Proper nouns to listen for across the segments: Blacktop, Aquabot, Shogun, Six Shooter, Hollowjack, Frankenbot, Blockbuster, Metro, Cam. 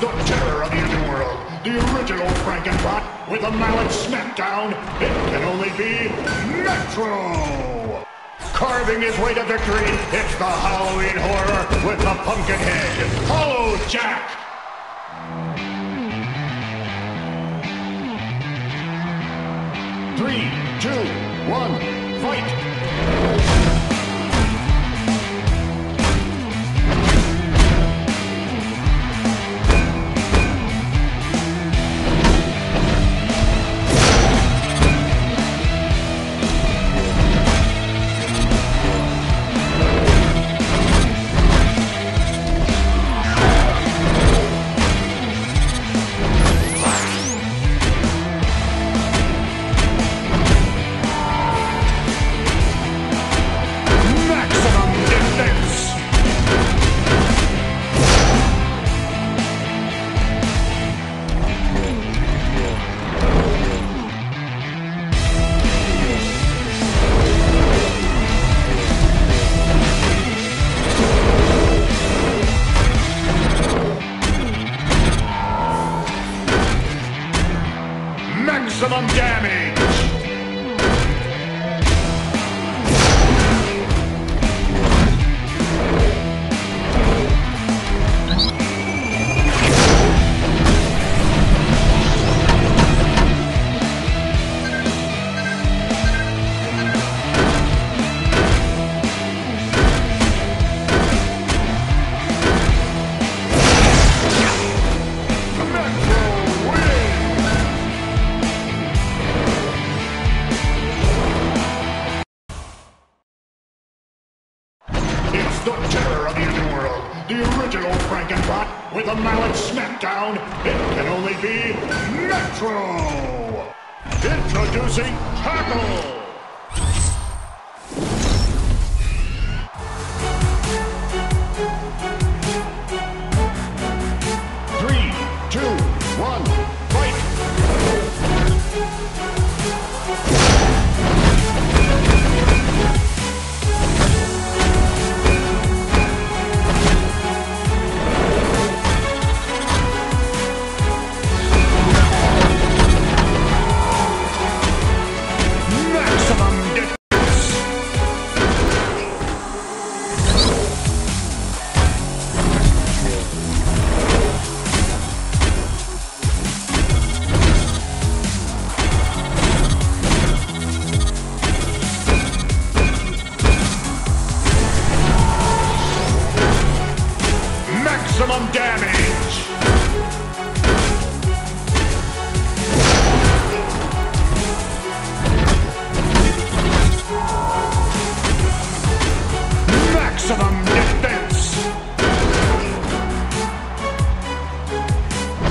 the terror of the underworld, the original Frankenbot with a mallet smackdown. It can only be Metro! Carving his way to victory, it's the Halloween horror with the pumpkin head, Hollowjack! Three, two, one, fight! Maximum damage!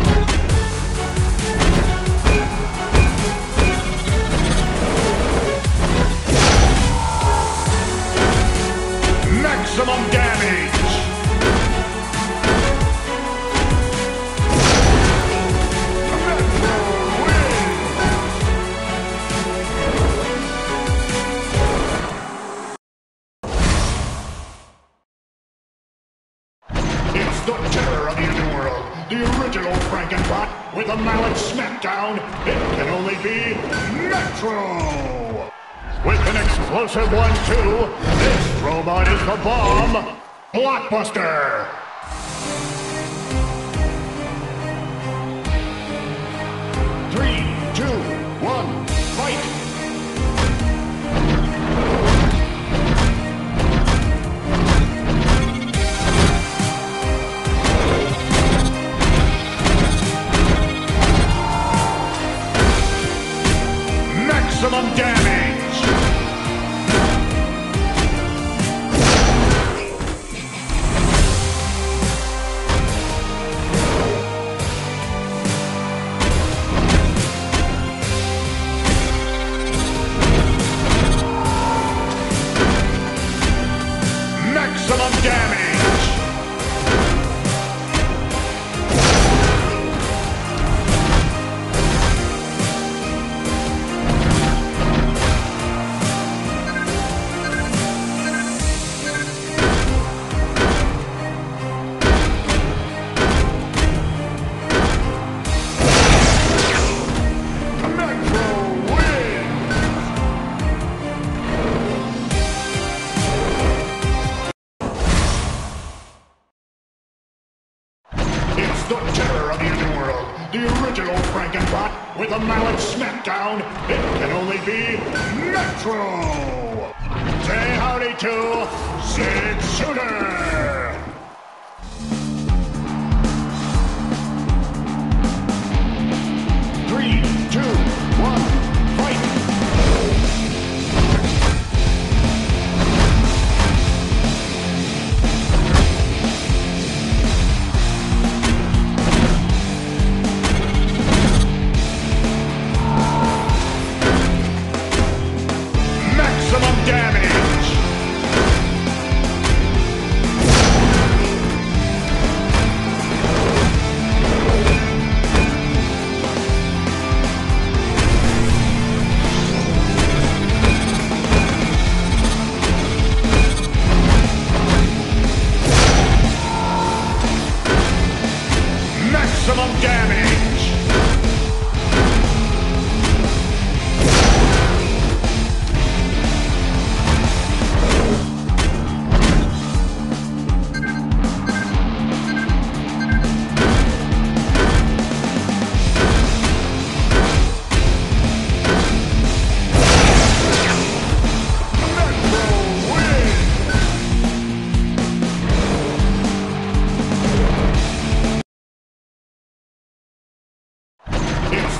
The terror of the underworld, the original Frankenbot with a mallet smackdown. It can only be Metro. Introducing Tackle. Maximum damage! The terror of the underworld, the original Frankenbot with a mallet smackdown. It can only be Metro. With an explosive 1-2, this robot is the bomb, Blockbuster. Three, two, one, fight. Maximum damage! the terror of the underworld, the original Frankenbot with a mallet smackdown. It can only be Metro! Say howdy to Six Shooter!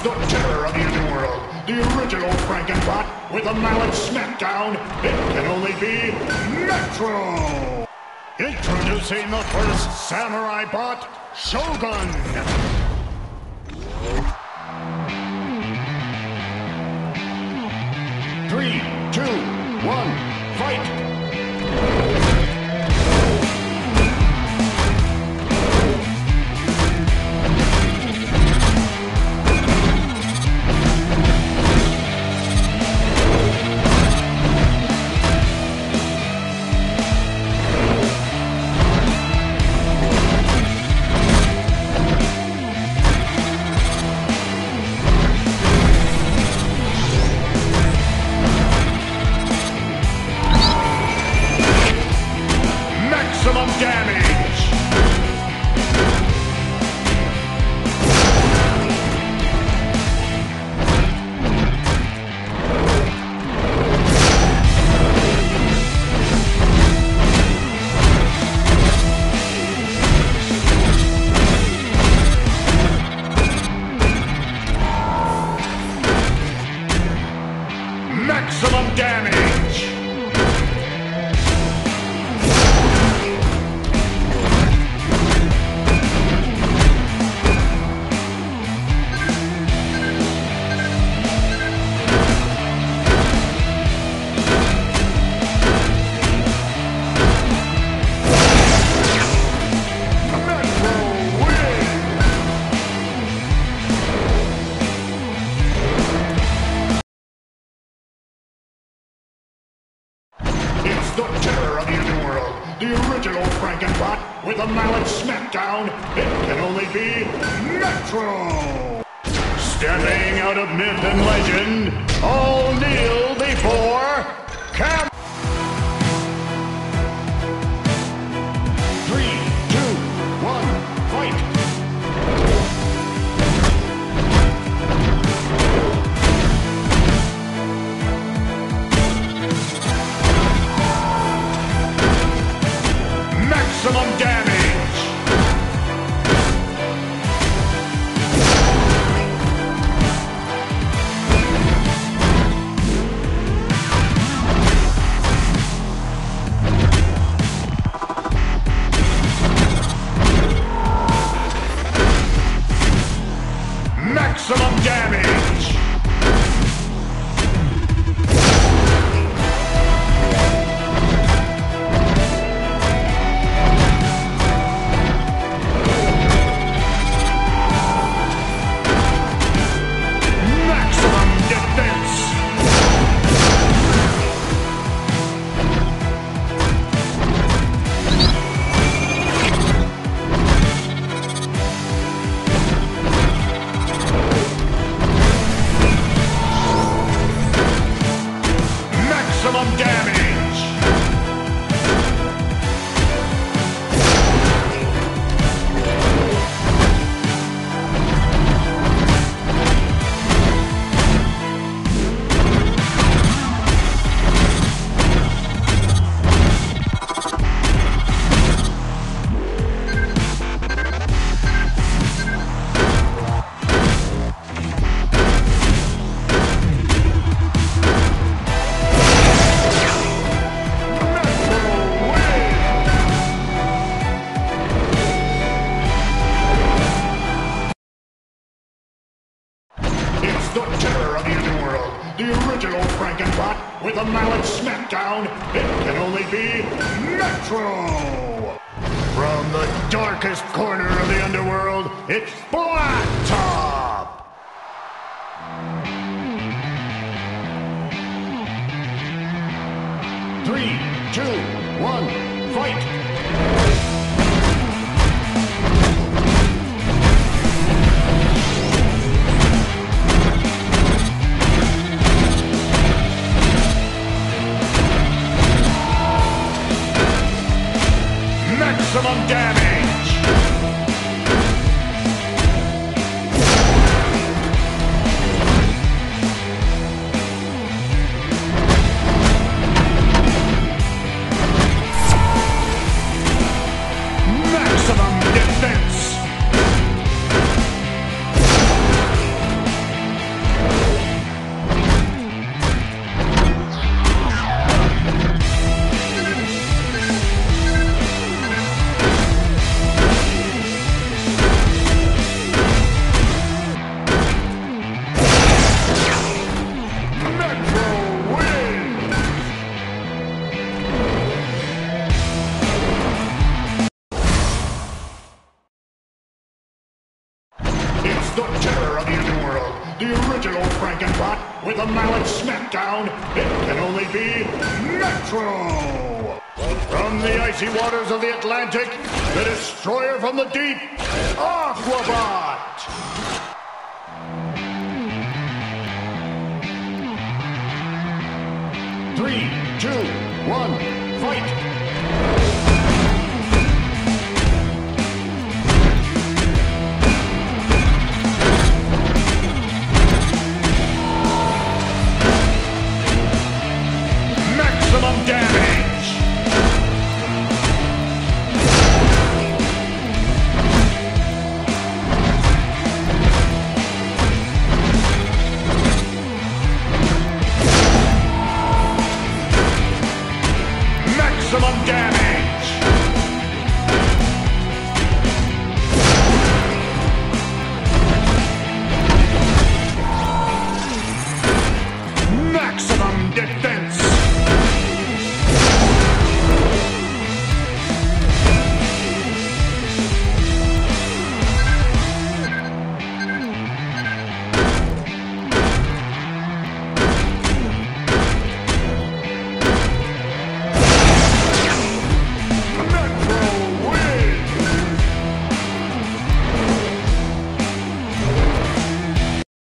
The terror of the underworld, the original Frankenbot with a mallet smackdown. It can only be Metro! Introducing the first samurai bot, Shogun! Three, two, one, fight! Maximum damage! The terror of the underworld, the original Frankenbot with a mallet smackdown. It can only be Metro! Stepping out of myth and legend, all kneel before Cam. Maximum damage! Maximum damage! the mallet smackdown, it can only be Metro! From the darkest corner of the underworld, it's Blacktop! Three, two, one, fight! Maximum damage! Maximum defense! The terror of the underworld, the original Frankenbot, with a mallet smackdown, it can only be Metro! From the icy waters of the Atlantic, the destroyer from the deep, Aquabot! Three, two, one, fight! Maximum damage!